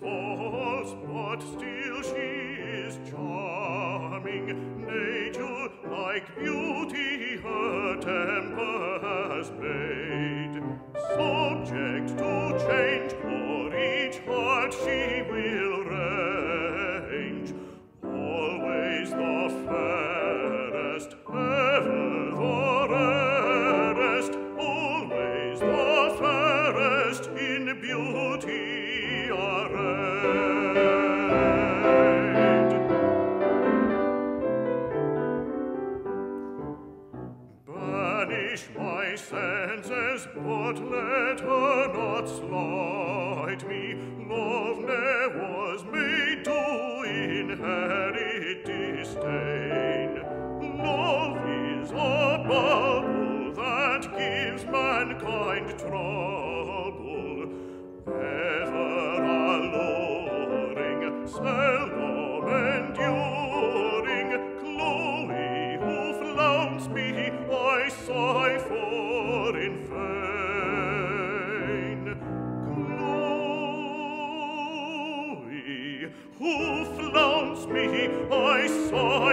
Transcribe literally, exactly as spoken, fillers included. false, false, but still she is charming. Nature, like beauty, her temper has made. Subject to change, for each heart she will range. Always the fairest, ever the rarest, always the fairest in beauty. Banish my senses, but let her not slight me. Love ne'er was made to inherit disdain. Love is a bubble that gives mankind trouble. Ever alluring, seldom enduring, Chloe who flaunts me, I sigh for in vain. Chloe who flaunts me, I sigh